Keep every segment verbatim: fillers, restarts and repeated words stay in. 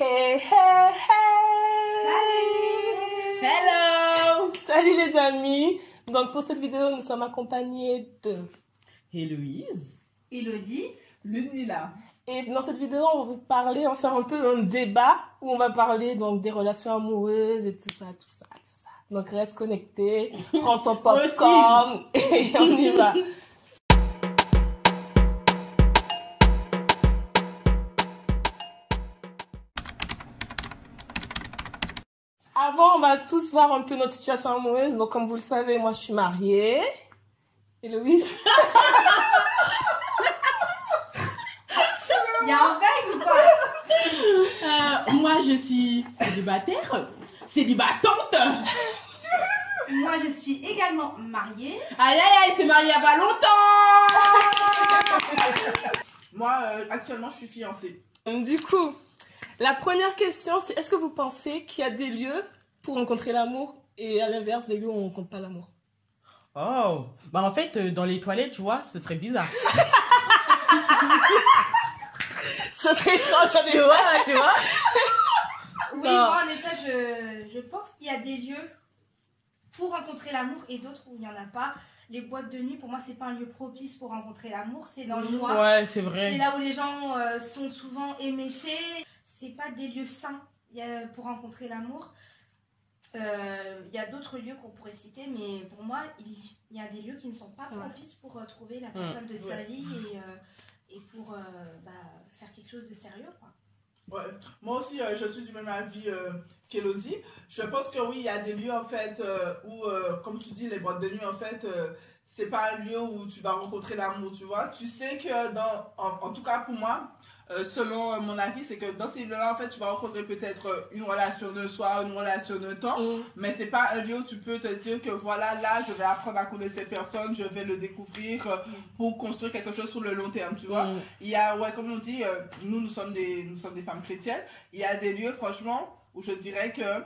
Hey, hey, hey! Salut! Hello! Salut les amis! Donc pour cette vidéo, nous sommes accompagnés de Héloïse, Elodie, Ludmilla. Et dans cette vidéo, on va vous parler, on va faire un peu un débat où on va parler donc des relations amoureuses et tout ça, tout ça, tout ça. Donc reste connecté, prends ton popcorn et on y va. Avant, on va tous voir un peu notre situation amoureuse. Donc, comme vous le savez, moi, je suis mariée. Héloïse. Il y a un bug ou quoi? euh, Moi, je suis célibataire. Célibatante. Moi, je suis également mariée. Aïe, aïe, aïe, c'est marié il n'y a pas longtemps. Moi, euh, actuellement, je suis fiancée. Du coup... La première question, c'est est-ce que vous pensez qu'il y a des lieux pour rencontrer l'amour et à l'inverse, des lieux où on ne rencontre pas l'amour? Oh, bah en fait, dans les toilettes, tu vois, ce serait bizarre. Ce serait étrange, tu vois, tu vois. Oui, moi, en effet, je, je pense qu'il y a des lieux pour rencontrer l'amour et d'autres où il n'y en a pas. Les boîtes de nuit, pour moi, c'est pas un lieu propice pour rencontrer l'amour, c'est dans le noir. Ouais, c'est vrai. C'est là où les gens euh, sont souvent éméchés. C'est pas des lieux sains pour rencontrer l'amour. Il euh, y a d'autres lieux qu'on pourrait citer, mais pour moi, il, il y a des lieux qui ne sont pas propices pour euh, trouver la personne de sa vie et, euh, et pour euh, bah, faire quelque chose de sérieux, quoi. Ouais. Moi aussi, euh, je suis du même avis euh, qu'Elodie. Je pense que oui, il y a des lieux en fait euh, où, euh, comme tu dis, les boîtes de nuit en fait, euh, c'est pas un lieu où tu vas rencontrer l'amour, tu vois. Tu sais que dans, en, en tout cas pour moi, euh, selon euh, mon avis, c'est que dans ces lieux-là, en fait, tu vas rencontrer peut-être une relation de soi, une relation de temps, mmh. mais c'est pas un lieu où tu peux te dire que voilà, là, je vais apprendre à connaître cette personne, je vais le découvrir euh, pour construire quelque chose sur le long terme, tu vois. Mmh. Il y a, ouais, comme on dit, euh, nous, nous sommes des, nous sommes des femmes chrétiennes. Il y a des lieux, franchement, où je dirais que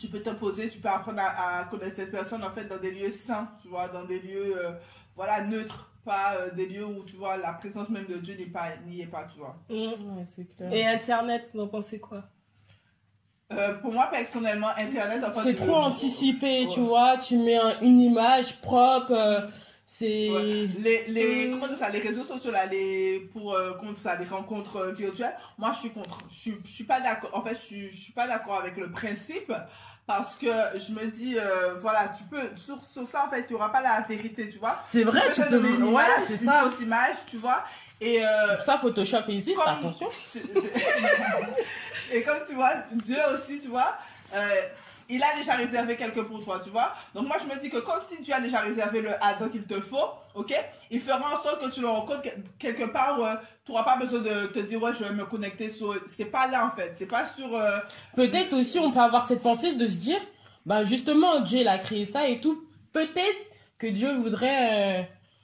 tu peux te poser, tu peux apprendre à, à connaître cette personne, en fait, dans des lieux sains, tu vois, dans des lieux, euh, voilà, neutres, pas euh, des lieux où, tu vois, la présence même de Dieu n'y est pas, n'y est pas, tu vois. Mmh. Ouais, c'est clair. Et Internet, vous en pensez quoi? Euh, pour moi, personnellement, Internet... En fait, c'est trop anticipé, tu ouais. vois, tu mets un, une image propre... Euh... C'est ouais. les les mmh. comment dire ça, les réseaux sociaux là, les pour euh, comment dire ça, les rencontres euh, virtuelles, moi je suis contre, je suis je suis pas d'accord, en fait je suis, je suis pas d'accord avec le principe, parce que je me dis euh, voilà, tu peux sur, sur ça en fait il y aura pas la vérité, tu vois, c'est vrai, tu peux donner une image, ouais, c'est ça, une fausse image, tu vois, et euh, ça Photoshop existe, comme, attention tu, et comme tu vois Dieu aussi, tu vois, euh, il a déjà réservé quelqu'un pour toi, tu vois. Donc moi, je me dis que comme si tu as déjà réservé le Adam qu'il te faut, ok, il fera en sorte que tu le rencontres quelque part où euh, tu n'auras pas besoin de te dire, ouais, je vais me connecter sur... C'est pas là, en fait. C'est pas sur... Euh... Peut-être aussi, on peut avoir cette pensée de se dire, bah justement, Dieu, il a créé ça et tout. Peut-être que Dieu voudrait... Euh,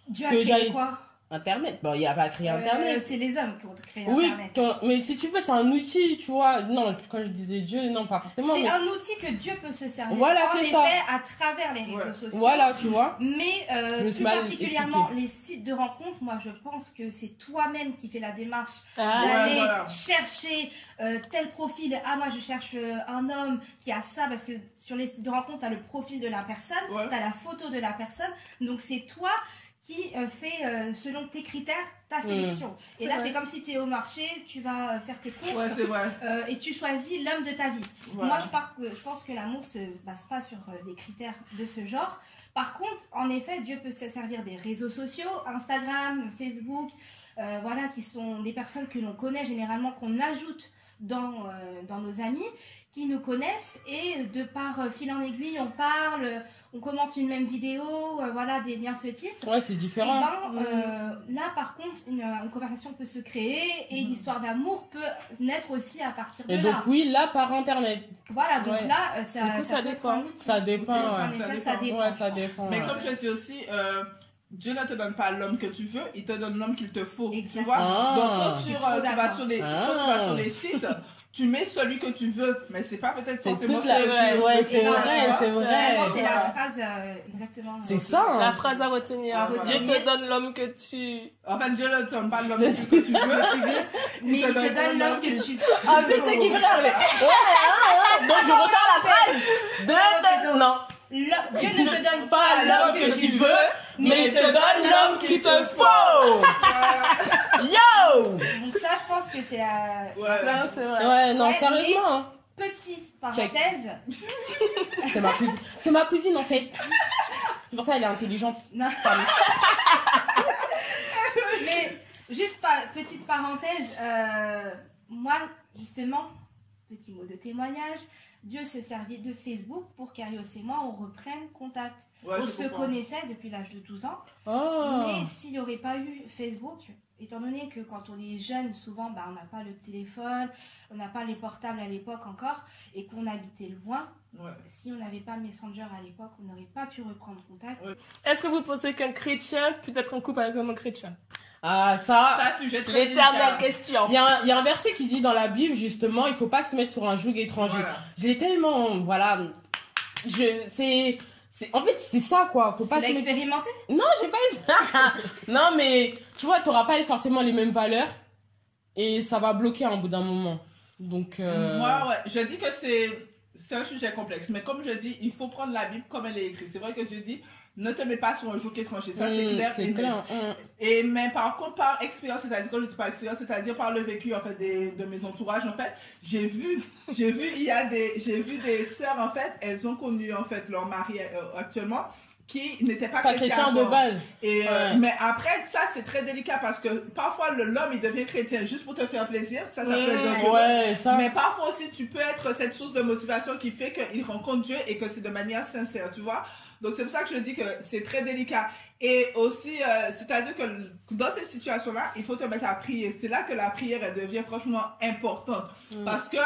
Dieu que a créé quoi? Internet. Bon, il n'a pas créé Internet. Euh, c'est les hommes qui ont créé Internet. Oui, mais si tu veux, c'est un outil, tu vois. Non, quand je disais Dieu, non, pas forcément. C'est mais... un outil que Dieu peut se servir. Voilà, c'est ça. En effet, à travers les réseaux ouais. sociaux. Voilà, tu vois. Mais euh, plus particulièrement, expliqué. les sites de rencontres, moi, je pense que c'est toi-même qui fais la démarche ah, d'aller ouais, voilà. chercher euh, tel profil. Ah, moi, je cherche un homme qui a ça, parce que sur les sites de rencontres, tu as le profil de la personne, ouais. tu as la photo de la personne. Donc, c'est toi qui fait, euh, selon tes critères, ta sélection. Mmh. Et là, c'est comme si tu es au marché, tu vas faire tes courses ouais, vrai. Euh, et tu choisis l'homme de ta vie. Voilà. Moi, je, par... je pense que l'amour ne se base pas sur euh, des critères de ce genre. Par contre, en effet, Dieu peut se servir des réseaux sociaux, Instagram, Facebook, euh, voilà, qui sont des personnes que l'on connaît généralement, qu'on ajoute dans, euh, dans nos amis, qui nous connaissent, et de par euh, fil en aiguille, on parle, on commente une même vidéo, euh, voilà, des liens se tissent. Ouais, c'est différent. Et ben, euh, mmh. Là, par contre, une, une conversation peut se créer et mmh. l'histoire d'amour peut naître aussi à partir de et là. Et donc, oui, là, par Internet. Voilà, donc ouais. là, euh, ça, coup, ça, ça, dépend. Ça dépend. Ça dépend, ouais. ça, dépend. ça dépend. Ouais, ça dépend. Mais ouais. comme je dis aussi, euh, Dieu ne te donne pas l'homme que tu veux, il te donne l'homme qu'il te faut. Exactement. Tu vois? Oh, donc, quand, sur, euh, tu vas sur les, oh. quand tu vas sur les sites, tu mets celui que tu veux, mais c'est pas peut-être forcément celui que tu veux. Ouais, c'est vrai, c'est vrai. C'est la phrase, euh, exactement. C'est ça. Hein. La phrase à retenir. Ah, voilà. Dieu te donne l'homme que tu... En fait, Dieu ne te donne pas l'homme que tu veux, mais il te donne l'homme que tu veux. En plus, c'est qui frère, mais... Donc, je ressens la phrase. De... Non. Dieu ne te donne pas l'homme que tu veux, mais il te donne l'homme qu'il te faut. Yo! Donc ça, je pense que c'est la... Ouais, c'est vrai. Ouais, non, sérieusement. Petite parenthèse. C'est ma cousine. C'est ma cousine, en fait. C'est pour ça qu'elle est intelligente. Non. Mais juste petite parenthèse. Euh, moi, justement, petit mot de témoignage. Dieu s'est servi de Facebook pour qu'Arios et moi, on reprenne contact. Ouais, on se comprends. connaissait depuis l'âge de douze ans. Oh. Mais s'il n'y aurait pas eu Facebook, étant donné que quand on est jeune, souvent, bah, on n'a pas le téléphone, on n'a pas les portables à l'époque encore, et qu'on habitait loin, ouais. si on n'avait pas Messenger à l'époque, on n'aurait pas pu reprendre contact. Ouais. Est-ce que vous pensez qu'un chrétien peut être en couple avec un non-chrétien? Ah, ça, l'éternelle question. Il y, a un, il y a un verset qui dit dans la Bible, justement, il ne faut pas se mettre sur un joug étranger. Voilà. Je l'ai tellement, voilà, je, c'est, en fait, c'est ça, quoi. Faut pas se mettre... expérimenté ? Non, j'ai pas Non, mais, tu vois, tu n'auras pas forcément les mêmes valeurs et ça va bloquer au bout d'un moment. Donc, euh... moi, ouais, je dis que c'est... C'est un sujet complexe, mais comme je dis, il faut prendre la Bible comme elle est écrite. C'est vrai que Dieu dit, ne te mets pas sur un joug étranger. Ça, mmh, c'est clair et net. Et mais par contre, par expérience, c'est-à-dire quand je dis par expérience, c'est-à-dire par le vécu en fait des, de mes entourages, en fait, j'ai vu, j'ai vu, il y a des, j'ai vu des sœurs en fait, elles ont connu en fait leur mari euh, actuellement, qui n'étaient pas, pas chrétiens de base. Et, ouais. euh, mais après, ça, c'est très délicat parce que parfois, l'homme, il devient chrétien juste pour te faire plaisir. Ça, ça mmh, peut être dangereux. Ouais, ça... Mais parfois aussi, tu peux être cette source de motivation qui fait qu'il rencontre Dieu et que c'est de manière sincère, tu vois. Donc, c'est pour ça que je dis que c'est très délicat. Et aussi, euh, c'est-à-dire que dans ces situations-là, il faut te mettre à prier. C'est là que la prière, elle devient franchement importante. Mmh. Parce que...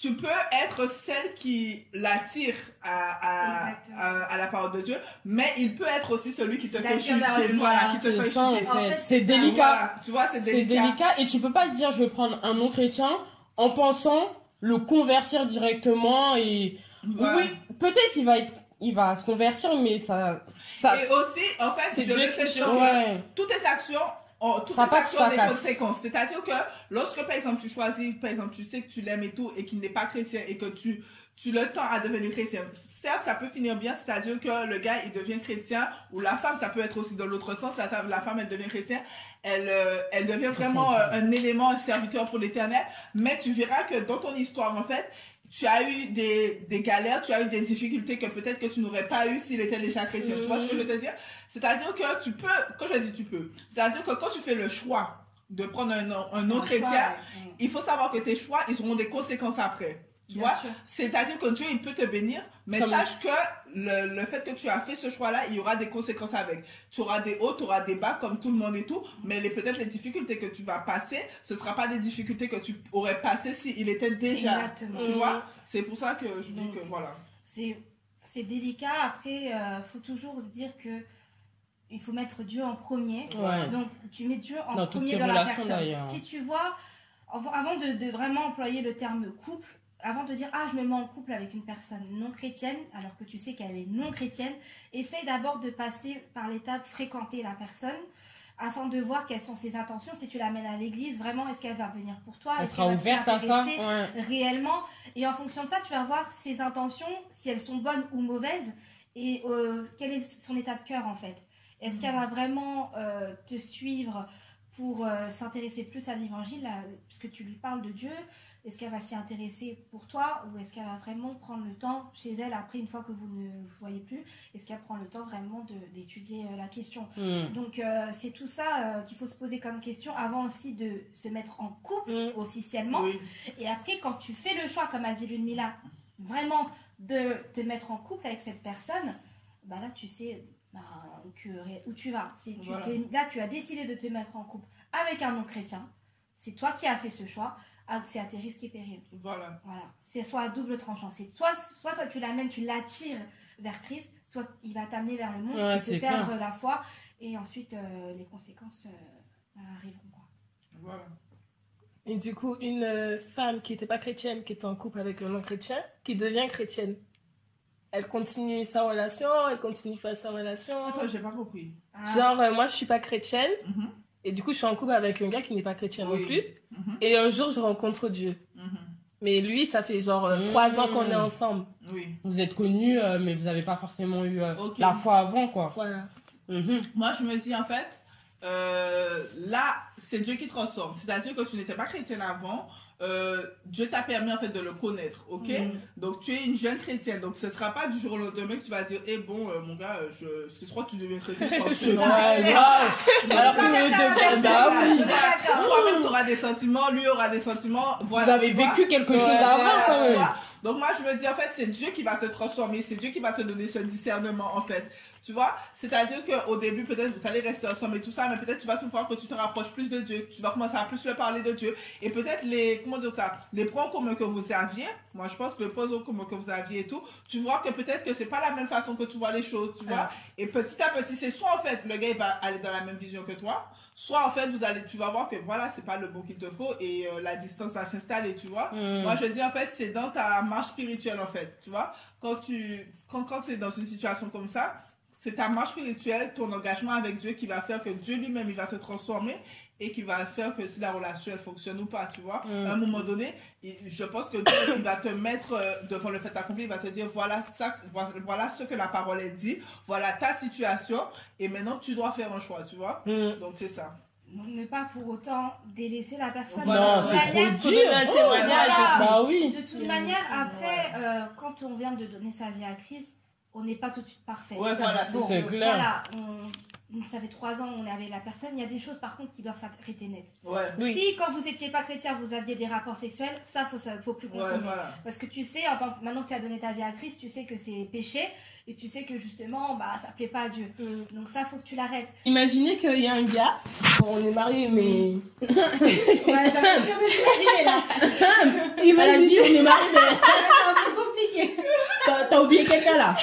tu peux être celle qui l'attire à, à, à, à la parole de Dieu, mais il peut être aussi celui qui te fait chuter. Voilà, qui te fait chuter. En fait, c'est délicat. Voilà, tu vois, c'est délicat. C'est délicat et tu peux pas te dire je vais prendre un non-chrétien en pensant le convertir directement et voilà. Oui, peut-être il va être il va se convertir, mais ça. ça et aussi, en fait, je veux te dire ouais. toutes tes actions. Oh, toutes ça les passe, actions ça des casse. conséquences, c'est-à-dire que lorsque par exemple tu choisis, par exemple tu sais que tu l'aimes et tout et qu'il n'est pas chrétien et que tu, tu le tends à devenir chrétien, certes ça peut finir bien, c'est-à-dire que le gars il devient chrétien ou la femme, ça peut être aussi dans l'autre sens, la, la femme elle devient chrétienne, elle, euh, elle devient vraiment euh, un élément, un serviteur pour l'Éternel, mais tu verras que dans ton histoire en fait, tu as eu des, des galères, tu as eu des difficultés que peut-être que tu n'aurais pas eu s'il était déjà chrétien. Mmh. Tu vois ce que je veux te dire? C'est-à-dire que tu peux, quand je dis tu peux, c'est-à-dire que quand tu fais le choix de prendre un, un non-chrétien, ouais. il faut savoir que tes choix, ils auront des conséquences après. Tu Bien vois? C'est-à-dire que Dieu, il peut te bénir, mais Comme... sache que le, le fait que tu as fait ce choix-là, il y aura des conséquences avec. Tu auras des hauts, tu auras des bas, comme tout le monde et tout, mais peut-être les difficultés que tu vas passer, ce ne sera pas des difficultés que tu aurais passées s'il était déjà. Exactement. Tu vois? C'est pour ça que je dis mmh. que voilà. C'est délicat. Après, il euh, faut toujours dire que il faut mettre Dieu en premier. Ouais. Donc, tu mets Dieu en dans premier dans la personne. Si tu vois, avant de, de vraiment employer le terme couple, avant de dire « Ah, je me mets en couple avec une personne non chrétienne », alors que tu sais qu'elle est non chrétienne, essaye d'abord de passer par l'étape « Fréquenter la personne » afin de voir quelles sont ses intentions. Si tu l'amènes à l'église, vraiment, est-ce qu'elle va venir pour toi? Elle sera ouverte à ça ouais. réellement. Et en fonction de ça, tu vas voir ses intentions, si elles sont bonnes ou mauvaises, et euh, quel est son état de cœur en fait. Est-ce mmh. qu'elle va vraiment euh, te suivre pour euh, s'intéresser plus à l'évangile, puisque tu lui parles de Dieu? Est-ce qu'elle va s'y intéresser pour toi ou est-ce qu'elle va vraiment prendre le temps chez elle après une fois que vous ne vous voyez plus? Est-ce qu'elle prend le temps vraiment d'étudier la question? Mmh. Donc euh, c'est tout ça euh, qu'il faut se poser comme question avant aussi de se mettre en couple mmh. officiellement. Oui. Et après quand tu fais le choix, comme a dit Ludmilla, vraiment de te mettre en couple avec cette personne, bah là tu sais bah, que, où tu vas. Tu, voilà. Là tu as décidé de te mettre en couple avec un non-chrétien. C'est toi qui as fait ce choix. ah, c'est à tes risques et périls. Voilà. Voilà. C'est soit à double tranchant. C'est soit, soit toi tu l'amènes, tu l'attires vers Christ, soit il va t'amener vers le monde, ouais, tu peux perdre clair. la foi et ensuite euh, les conséquences euh, arriveront. Quoi. Voilà. Et du coup, une femme qui n'était pas chrétienne, qui était en couple avec un non-chrétien, qui devient chrétienne, elle continue sa relation, elle continue faire sa relation. Attends, j'ai pas compris. Ah. Genre, euh, moi je suis pas chrétienne. Mm-hmm. Et du coup, je suis en couple avec un gars qui n'est pas chrétien oui. non plus. Mm-hmm. Et un jour, je rencontre Dieu. Mm-hmm. Mais lui, ça fait genre trois mm-hmm. ans qu'on est ensemble. Oui. Vous êtes connus, euh, mais vous n'avez pas forcément eu euh, okay. la foi avant, quoi. Voilà. Mm-hmm. Moi, je me dis, en fait, euh, là, c'est Dieu qui te transforme. C'est-à-dire que tu n'étais pas chrétienne avant. Euh, Dieu t'a permis, en fait, de le connaître, ok? Mm-hmm. Donc, tu es une jeune chrétienne. Donc, ce ne sera pas du jour au lendemain que tu vas dire, eh bon, euh, mon gars, je... c'est trop que tu deviens chrétien. C'est vrai, grave. Alors que nous, toi-même, tu auras des sentiments, lui aura des sentiments. Voilà, vous avez vécu vois, quelque chose ouais, avant, quand même. Donc, moi, je me dis, en fait, c'est Dieu qui va te transformer. C'est Dieu qui va te donner ce discernement, en fait. Tu vois? C'est-à-dire qu'au début, peut-être, vous allez rester ensemble et tout ça, mais peut-être, tu vas te voir que tu te rapproches plus de Dieu. Tu vas commencer à plus le parler de Dieu. Et peut-être, les... Comment dire ça? Les points en commun que vous aviez, moi je pense que les points en commun que vous aviez et tout, tu vois que peut-être que c'est pas la même façon que tu vois les choses, tu vois. Ah. Et petit à petit, c'est soit en fait le gars il va aller dans la même vision que toi, soit en fait vous allez, tu vas voir que voilà, c'est pas le bon qu'il te faut et euh, la distance va s'installer, tu vois. Mm. Moi je dis en fait, c'est dans ta marche spirituelle en fait, tu vois. Quand tu, quand, quand c'est dans une situation comme ça, c'est ta marche spirituelle, ton engagement avec Dieu qui va faire que Dieu lui-même il va te transformer. Et qui va faire que si la relation elle fonctionne ou pas, tu vois. Mmh. À un moment donné, je pense que Dieu il va te mettre devant le fait accompli, il va te dire voilà ça, voilà ce que la parole est dit, voilà ta situation, et maintenant tu dois faire un choix, tu vois. Mmh. Donc c'est ça. Ne pas pour autant délaisser la personne. Non, c'est trop dur. Un témoignage, ça oui. De toute manière, après, euh, quand on vient de donner sa vie à Christ, on n'est pas tout de suite parfait. Ouais, voilà, bon, c'est clair. Voilà, on... Ça fait trois ans, on est avec la personne. Il y a des choses, par contre, qui doivent s'arrêter net. Ouais. Oui. Si, quand vous n'étiez pas chrétien, vous aviez des rapports sexuels, ça, faut, ça, faut plus continuer. Ouais, voilà. Parce que tu sais, en tant que, maintenant que tu as donné ta vie à Christ, tu sais que c'est péché et tu sais que, justement, bah, ça ne plaît pas à Dieu. Mm. Donc ça, faut que tu l'arrêtes. Imaginez qu'il y a un gars, bon, on est mariés, mais... ouais, t'as pas imaginé, là. Elle a dit, on est mariés, mais... c'est un peu compliqué. T'as, t'as oublié quelqu'un, là.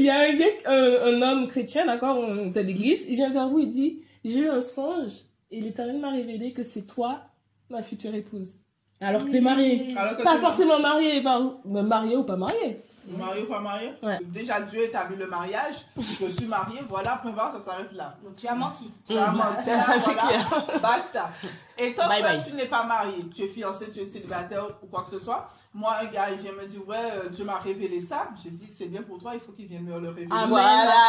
Il y a un, gars, un, un homme chrétien, d'accord, on est à l'église, il vient vers vous, il dit « J'ai eu un songe et l'Éternel m'a révélé que c'est toi, ma future épouse. » Alors que t'es mariée. Alors que pas t'es... forcément mariée, par... mariée ou pas mariée. Mariée ou pas mariée ouais. Déjà, Dieu établit le mariage, je suis mariée, voilà, après voir, ça s'arrête là. Donc tu as menti. Tu as menti, là, voilà, basta. Et tant bye que bye. Tu n'es pas mariée, tu es fiancée, tu es célibataire ou quoi que ce soit, moi, un gars, il vient me dire, ouais, euh, Dieu m'a révélé ça. J'ai dit, c'est bien pour toi, il faut qu'il vienne me le révéler. Ah, voilà.